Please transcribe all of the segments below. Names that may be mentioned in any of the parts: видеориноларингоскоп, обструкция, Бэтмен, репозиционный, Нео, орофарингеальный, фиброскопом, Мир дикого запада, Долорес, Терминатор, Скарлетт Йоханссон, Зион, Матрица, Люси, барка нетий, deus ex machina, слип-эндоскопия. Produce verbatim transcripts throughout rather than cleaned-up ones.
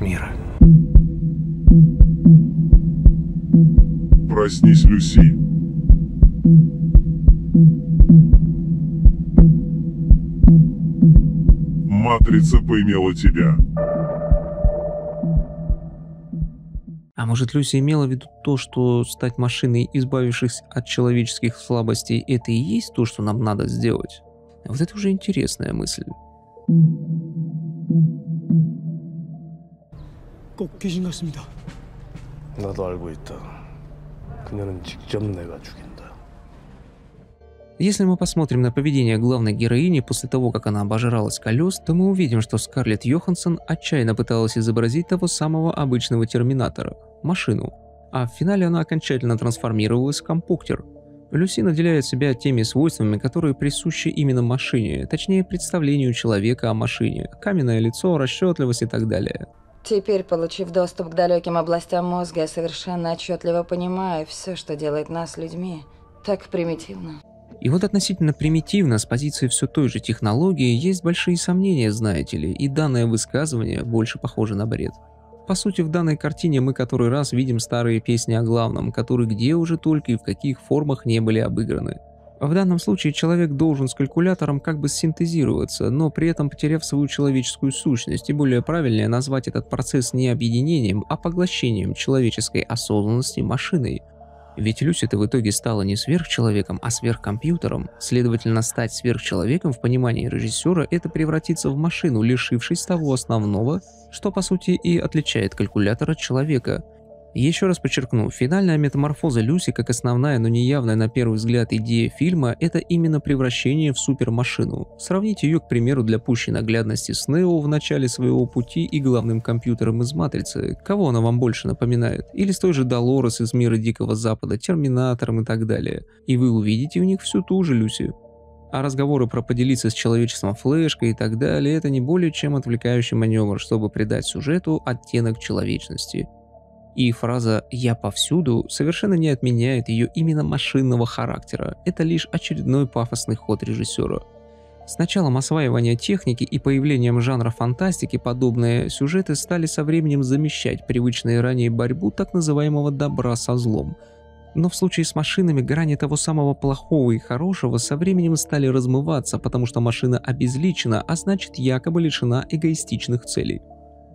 Мира. Проснись, Люси. Матрица поимела тебя. А может, Люси имела в виду то, что стать машиной, избавившись от человеческих слабостей, это и есть то, что нам надо сделать? Вот это уже интересная мысль. Если мы посмотрим на поведение главной героини после того, как она обожралась колес, то мы увидим, что Скарлетт Йоханссон отчаянно пыталась изобразить того самого обычного терминатора – машину, а в финале она окончательно трансформировалась в компуктер. Люси наделяет себя теми свойствами, которые присущи именно машине, точнее представлению человека о машине – каменное лицо, расчетливость и так далее. Теперь, получив доступ к далеким областям мозга, я совершенно отчетливо понимаю все, что делает нас людьми. Так примитивно. И вот относительно примитивно, с позиции все той же технологии, есть большие сомнения, знаете ли, и данное высказывание больше похоже на бред. По сути, в данной картине мы который раз видим старые песни о главном, которые где уже только и в каких формах не были обыграны. В данном случае человек должен с калькулятором как бы синтезироваться, но при этом потеряв свою человеческую сущность, и более правильнее назвать этот процесс не объединением, а поглощением человеческой осознанности машиной. Ведь Люси-то в итоге стала не сверхчеловеком, а сверхкомпьютером. Следовательно, стать сверхчеловеком в понимании режиссера – это превратиться в машину, лишившись того основного, что по сути и отличает калькулятор от человека. Еще раз подчеркну, финальная метаморфоза Люси, как основная, но неявная на первый взгляд идея фильма, это именно превращение в супермашину. Сравните ее, к примеру, для пущей наглядности с Нео в начале своего пути и главным компьютером из Матрицы. Кого она вам больше напоминает? Или с той же Долорес из Мира дикого запада, Терминатором и так далее. И вы увидите в них всю ту же Люси. А разговоры про поделиться с человечеством флешкой и так далее – это не более чем отвлекающий маневр, чтобы придать сюжету оттенок человечности. И фраза «я повсюду» совершенно не отменяет ее именно машинного характера, это лишь очередной пафосный ход режиссера. С началом осваивания техники и появлением жанра фантастики подобные сюжеты стали со временем замещать привычные ранее борьбу так называемого добра со злом. Но в случае с машинами грани того самого плохого и хорошего со временем стали размываться, потому что машина обезличена, а значит якобы лишена эгоистичных целей.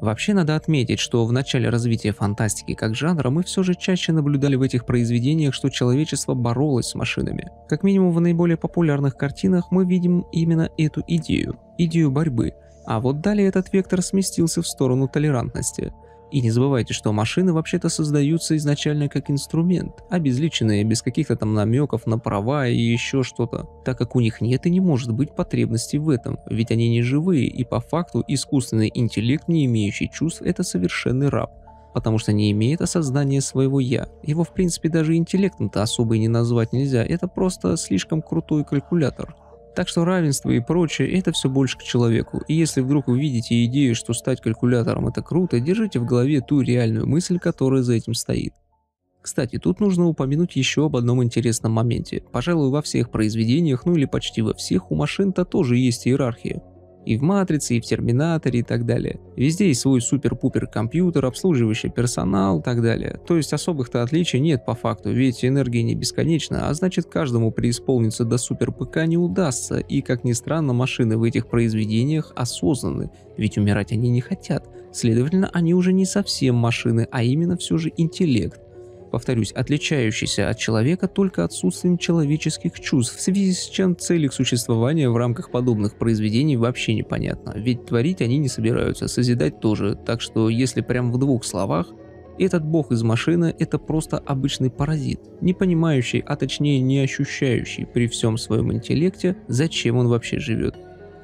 Вообще надо отметить, что в начале развития фантастики как жанра мы все же чаще наблюдали в этих произведениях, что человечество боролось с машинами. Как минимум в наиболее популярных картинах мы видим именно эту идею, идею борьбы, а вот далее этот вектор сместился в сторону толерантности. И не забывайте, что машины вообще-то создаются изначально как инструмент, обезличенные, без каких-то там намеков на права и еще что-то, так как у них нет и не может быть потребности в этом, ведь они не живые, и по факту искусственный интеллект, не имеющий чувств, это совершенный раб, потому что не имеет осознания своего «я». Его в принципе даже интеллектом-то особо и не назвать нельзя, это просто слишком крутой калькулятор. Так что равенство и прочее – это все больше к человеку, и если вдруг вы видите идею, что стать калькулятором – это круто, держите в голове ту реальную мысль, которая за этим стоит. Кстати, тут нужно упомянуть еще об одном интересном моменте. Пожалуй, во всех произведениях, ну или почти во всех, у машин-то тоже есть иерархия. И в «Матрице», и в «Терминаторе», и так далее. Везде есть свой супер-пупер компьютер, обслуживающий персонал и так далее. То есть особых-то отличий нет по факту, ведь энергия не бесконечна, а значит каждому преисполниться до супер-ПК не удастся, и как ни странно, машины в этих произведениях осознаны, ведь умирать они не хотят, следовательно, они уже не совсем машины, а именно все же интеллект. Повторюсь, отличающийся от человека только отсутствием человеческих чувств, в связи с чем цель их существования в рамках подобных произведений вообще непонятна, ведь творить они не собираются, созидать тоже, так что если прям в двух словах, этот бог из машины – это просто обычный паразит, не понимающий, а точнее не ощущающий при всем своем интеллекте, зачем он вообще живет.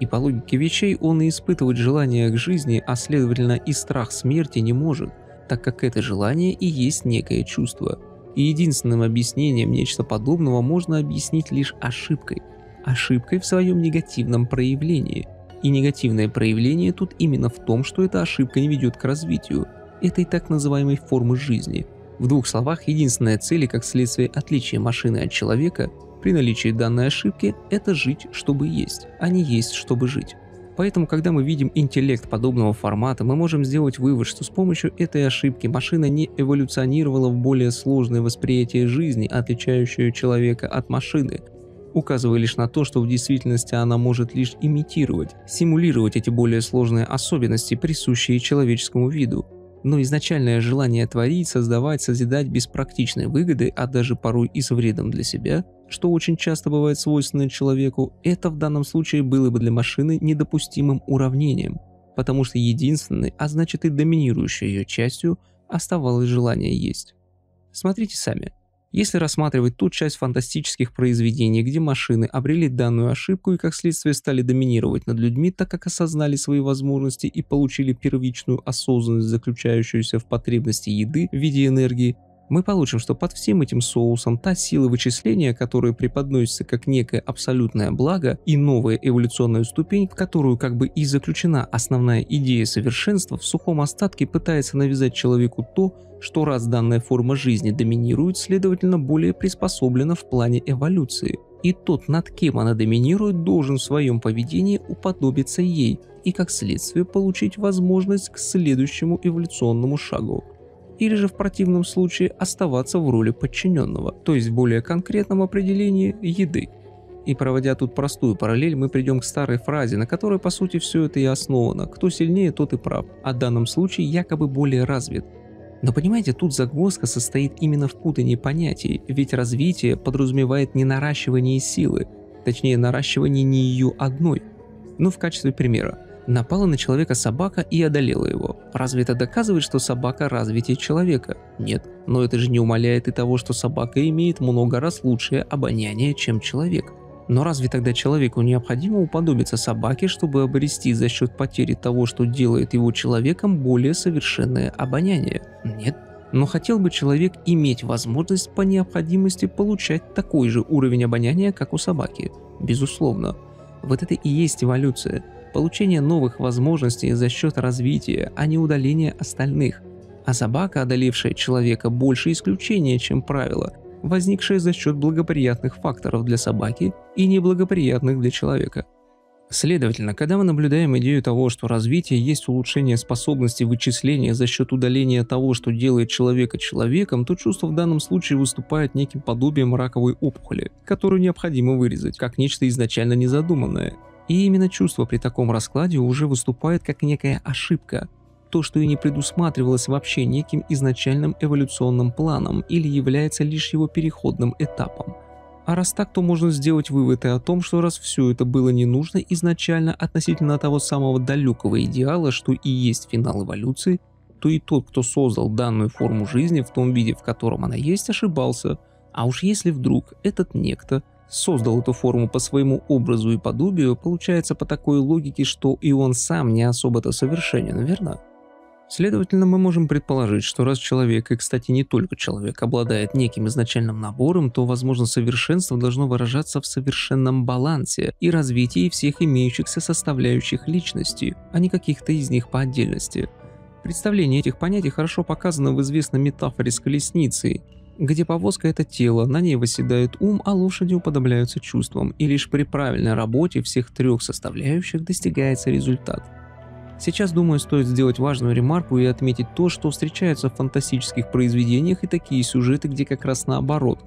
И по логике вещей он и испытывать желание к жизни, а следовательно и страх смерти не может, так как это желание и есть некое чувство. И единственным объяснением нечто подобного можно объяснить лишь ошибкой. Ошибкой в своем негативном проявлении. И негативное проявление тут именно в том, что эта ошибка не ведет к развитию этой так называемой формы жизни. В двух словах, единственная цель и как следствие отличия машины от человека при наличии данной ошибки – это жить, чтобы есть, а не есть, чтобы жить. Поэтому, когда мы видим интеллект подобного формата, мы можем сделать вывод, что с помощью этой ошибки машина не эволюционировала в более сложное восприятие жизни, отличающее человека от машины, указывая лишь на то, что в действительности она может лишь имитировать, симулировать эти более сложные особенности, присущие человеческому виду. Но изначальное желание творить, создавать, созидать без практичной выгоды, а даже порой и с вредом для себя, что очень часто бывает свойственно человеку, это в данном случае было бы для машины недопустимым уравнением, потому что единственной, а значит и доминирующей ее частью, оставалось желание есть. Смотрите сами. Если рассматривать ту часть фантастических произведений, где машины обрели данную ошибку и как следствие стали доминировать над людьми, так как осознали свои возможности и получили первичную осознанность, заключающуюся в потребности еды в виде энергии, мы получим, что под всем этим соусом та сила вычисления, которая преподносится как некое абсолютное благо и новая эволюционная ступень, в которую как бы и заключена основная идея совершенства, в сухом остатке пытается навязать человеку то, что раз данная форма жизни доминирует, следовательно, более приспособлена в плане эволюции. И тот, над кем она доминирует, должен в своем поведении уподобиться ей и как следствие получить возможность к следующему эволюционному шагу. Или же в противном случае оставаться в роли подчиненного, то есть в более конкретном определении еды. И проводя тут простую параллель, мы придем к старой фразе, на которой по сути все это и основано: кто сильнее, тот и прав, а в данном случае якобы более развит. Но понимаете, тут загвоздка состоит именно в путании понятий, ведь развитие подразумевает не наращивание силы, точнее наращивание не ее одной. Но в качестве примера. Напала на человека собака и одолела его. Разве это доказывает, что собака развитие человека? Нет, но это же не умаляет и того, что собака имеет много раз лучшее обоняние, чем человек. Но разве тогда человеку необходимо уподобиться собаке, чтобы обрести за счет потери того, что делает его человеком, более совершенное обоняние? Нет. Но хотел бы человек иметь возможность по необходимости получать такой же уровень обоняния, как у собаки? Безусловно. Вот это и есть эволюция. Получение новых возможностей за счет развития, а не удаления остальных. А собака, одолевшая человека, больше исключение, чем правило, возникшее за счет благоприятных факторов для собаки и неблагоприятных для человека. Следовательно, когда мы наблюдаем идею того, что развитие есть улучшение способности вычисления за счет удаления того, что делает человека человеком, то чувство в данном случае выступает неким подобием раковой опухоли, которую необходимо вырезать, как нечто изначально незадуманное. И именно чувство при таком раскладе уже выступает как некая ошибка, то, что и не предусматривалось вообще неким изначальным эволюционным планом или является лишь его переходным этапом. А раз так, то можно сделать выводы о том, что раз все это было не нужно изначально относительно того самого далекого идеала, что и есть финал эволюции, то и тот, кто создал данную форму жизни в том виде, в котором она есть, ошибался. А уж если вдруг этот некто создал эту форму по своему образу и подобию, получается по такой логике, что и он сам не особо-то совершенен, верно? Следовательно, мы можем предположить, что раз человек, и, кстати, не только человек, обладает неким изначальным набором, то, возможно, совершенство должно выражаться в совершенном балансе и развитии всех имеющихся составляющих личности, а не каких-то из них по отдельности. Представление этих понятий хорошо показано в известной метафоре с колесницей, где повозка – это тело, на ней восседает ум, а лошади уподобляются чувствам, и лишь при правильной работе всех трех составляющих достигается результат. Сейчас, думаю, стоит сделать важную ремарку и отметить то, что встречаются в фантастических произведениях и такие сюжеты, где как раз наоборот.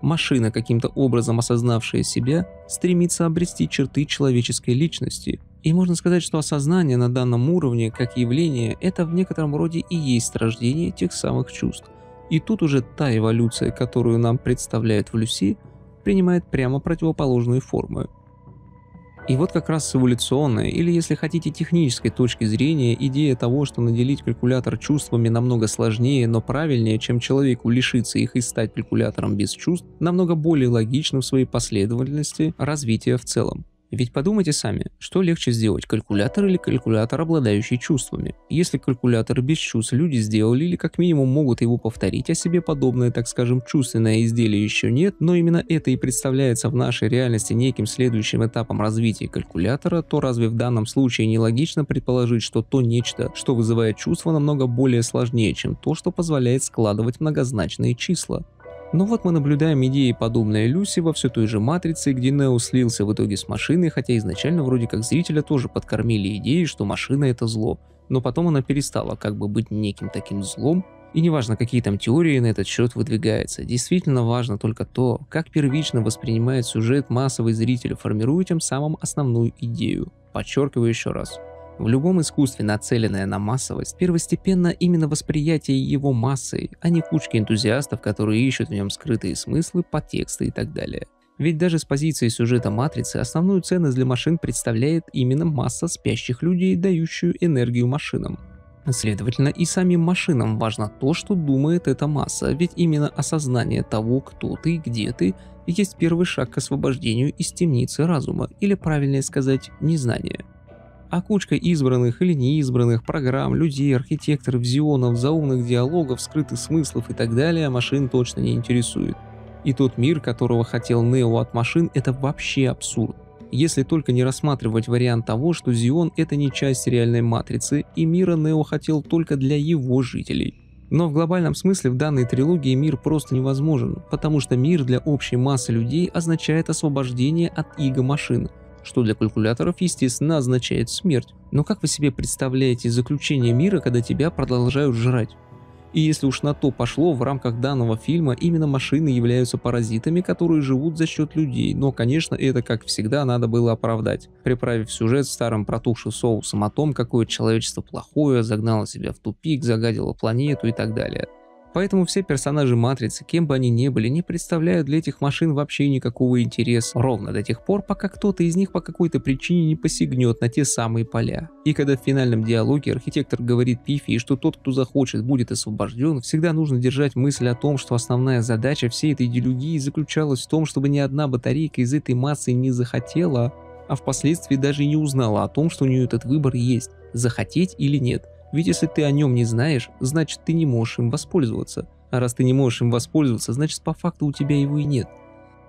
Машина, каким-то образом осознавшая себя, стремится обрести черты человеческой личности. И можно сказать, что осознание на данном уровне, как явление, это в некотором роде и есть рождение тех самых чувств. И тут уже та эволюция, которую нам представляет в Люси, принимает прямо противоположную форму. И вот как раз с эволюционной, или если хотите технической точки зрения, идея того, что наделить калькулятор чувствами намного сложнее, но правильнее, чем человеку лишиться их и стать калькулятором без чувств, намного более логична в своей последовательности развития в целом. Ведь подумайте сами, что легче сделать, калькулятор или калькулятор, обладающий чувствами? Если калькулятор без чувств люди сделали или как минимум могут его повторить, а себе подобное, так скажем, чувственное изделие еще нет, но именно это и представляется в нашей реальности неким следующим этапом развития калькулятора, то разве в данном случае нелогично предположить, что то нечто, что вызывает чувства, намного более сложнее, чем то, что позволяет складывать многозначные числа? Но вот мы наблюдаем идеи, подобные Люси, во все той же «Матрице», где Нео слился в итоге с машиной, хотя изначально вроде как зрителя тоже подкормили идеей, что машина — это зло. Но потом она перестала как бы быть неким таким злом, и неважно, какие там теории на этот счет выдвигаются, действительно важно только то, как первично воспринимает сюжет массовый зритель, формируя тем самым основную идею. Подчеркиваю еще раз. В любом искусстве, нацеленное на массовость, первостепенно именно восприятие его массой, а не кучки энтузиастов, которые ищут в нем скрытые смыслы, подтексты и так далее. Ведь даже с позиции сюжета «Матрицы» основную ценность для машин представляет именно масса спящих людей, дающую энергию машинам. Следовательно, и самим машинам важно то, что думает эта масса, ведь именно осознание того, кто ты и где ты, есть первый шаг к освобождению из темницы разума, или, правильнее сказать, незнания. А кучка избранных или неизбранных программ, людей, архитекторов, зионов, заумных диалогов, скрытых смыслов и так далее машин точно не интересует. И тот мир, которого хотел Нео от машин, это вообще абсурд. Если только не рассматривать вариант того, что Зион — это не часть реальной матрицы, и мира Нео хотел только для его жителей. Но в глобальном смысле в данной трилогии мир просто невозможен, потому что мир для общей массы людей означает освобождение от иго машин, что для калькуляторов, естественно, означает смерть. Но как вы себе представляете заключение мира, когда тебя продолжают жрать? И если уж на то пошло, в рамках данного фильма именно машины являются паразитами, которые живут за счет людей, но, конечно, это, как всегда, надо было оправдать, приправив сюжет старым протухшим соусом о том, какое человечество плохое, загнало себя в тупик, загадило планету и так далее. Поэтому все персонажи «Матрицы», кем бы они ни были, не представляют для этих машин вообще никакого интереса, ровно до тех пор, пока кто-то из них по какой-то причине не посягнет на те самые поля. И когда в финальном диалоге архитектор говорит Пифи, что тот, кто захочет, будет освобожден, всегда нужно держать мысль о том, что основная задача всей этой делюгии заключалась в том, чтобы ни одна батарейка из этой массы не захотела, а впоследствии даже и не узнала о том, что у нее этот выбор есть – захотеть или нет. Ведь если ты о нем не знаешь, значит ты не можешь им воспользоваться. А раз ты не можешь им воспользоваться, значит по факту у тебя его и нет.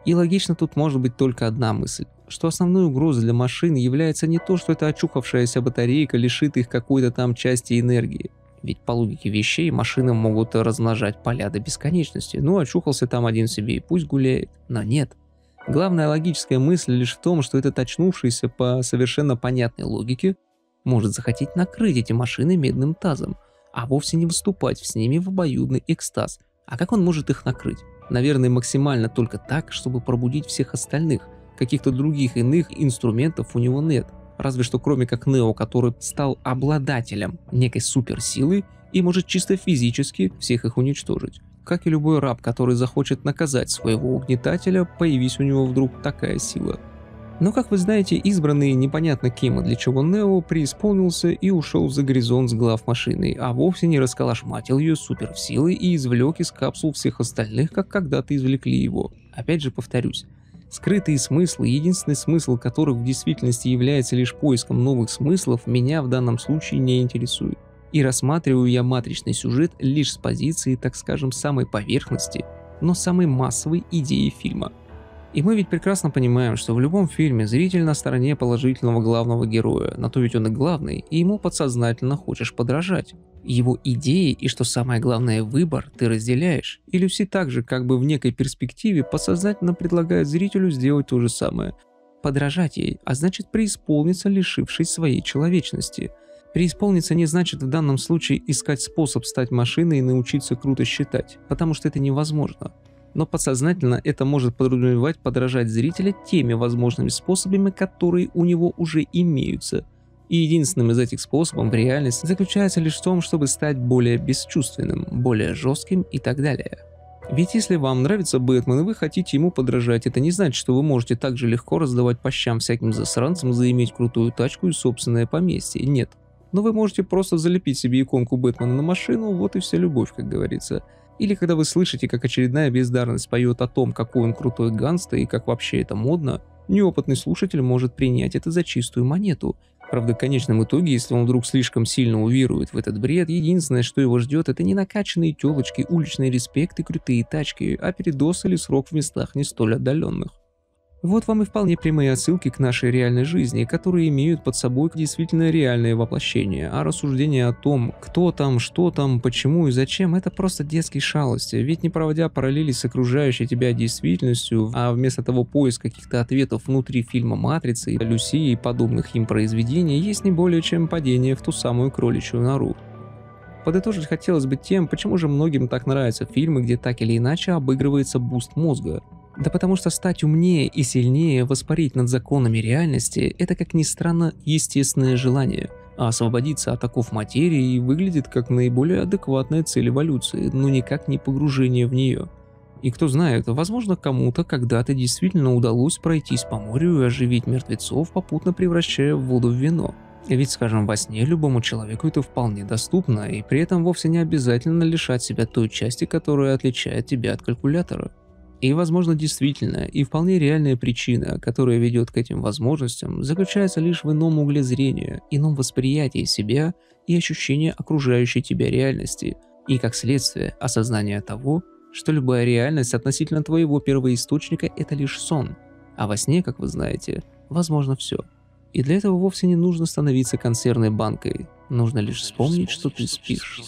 И логично тут может быть только одна мысль, что основной угрозой для машин является не то, что эта очухавшаяся батарейка лишит их какой-то там части энергии. Ведь по логике вещей машины могут размножать поля до бесконечности, ну очухался там один себе и пусть гуляет, но нет. Главная логическая мысль лишь в том, что этот очнувшийся по совершенно понятной логике может захотеть накрыть эти машины медным тазом, а вовсе не выступать с ними в обоюдный экстаз. А как он может их накрыть? Наверное, максимально только так, чтобы пробудить всех остальных. Каких-то других иных инструментов у него нет. Разве что кроме как Нео, который стал обладателем некой суперсилы и может чисто физически всех их уничтожить. Как и любой раб, который захочет наказать своего угнетателя, появись у него вдруг такая сила. Но, как вы знаете, избранный непонятно кем и для чего Нео преисполнился и ушел за горизонт с глав машины, а вовсе не расколошматил ее суперсилой и извлек из капсул всех остальных, как когда-то извлекли его. Опять же повторюсь, скрытые смыслы, единственный смысл которых в действительности является лишь поиском новых смыслов, меня в данном случае не интересует. И рассматриваю я матричный сюжет лишь с позиции, так скажем, самой поверхности, но самой массовой идеи фильма. И мы ведь прекрасно понимаем, что в любом фильме зритель на стороне положительного главного героя, на то ведь он и главный, и ему подсознательно хочешь подражать. Его идеи и, что самое главное, выбор ты разделяешь. И Люси также как бы в некой перспективе подсознательно предлагает зрителю сделать то же самое. Подражать ей, а значит преисполниться, лишившись своей человечности. Преисполниться не значит в данном случае искать способ стать машиной и научиться круто считать, потому что это невозможно. Но подсознательно это может подразумевать подражать зрителя теми возможными способами, которые у него уже имеются. И единственным из этих способов в реальности заключается лишь в том, чтобы стать более бесчувственным, более жестким и так далее. Ведь если вам нравится Бэтмен и вы хотите ему подражать, это не значит, что вы можете так же легко раздавать по щам всяким засранцам, заиметь крутую тачку и собственное поместье. Нет. но вы можете просто залепить себе иконку Бэтмена на машину, вот и вся любовь, как говорится. Или когда вы слышите, как очередная бездарность поет о том, какой он крутой гангста и как вообще это модно, неопытный слушатель может принять это за чистую монету. Правда, в конечном итоге, если он вдруг слишком сильно уверует в этот бред, единственное, что его ждет, это не накачанные телочки, уличный респект и крутые тачки, а передос или срок в местах не столь отдаленных. Вот вам и вполне прямые отсылки к нашей реальной жизни, которые имеют под собой действительно реальное воплощение, а рассуждение о том, кто там, что там, почему и зачем, это просто детские шалости, ведь не проводя параллели с окружающей тебя действительностью, а вместо того поиск каких-то ответов внутри фильма «Матрицы», «Люси» и подобных им произведений, есть не более чем падение в ту самую кроличью нору. Подытожить хотелось бы тем, почему же многим так нравятся фильмы, где так или иначе обыгрывается буст мозга. Да потому что стать умнее и сильнее, воспарить над законами реальности – это, как ни странно, естественное желание, а освободиться от оков материи выглядит как наиболее адекватная цель эволюции, но никак не погружение в нее. И кто знает, возможно, кому-то когда-то действительно удалось пройтись по морю и оживить мертвецов, попутно превращая воду в вино. Ведь, скажем, во сне любому человеку это вполне доступно, и при этом вовсе не обязательно лишать себя той части, которая отличает тебя от калькулятора. И, возможно, действительно, и вполне реальная причина, которая ведет к этим возможностям, заключается лишь в ином угле зрения, ином восприятии себя и ощущении окружающей тебя реальности, и, как следствие, осознание того, что любая реальность относительно твоего первоисточника – это лишь сон, а во сне, как вы знаете, возможно все. И для этого вовсе не нужно становиться консервной банкой, нужно лишь вспомнить, что ты спишь.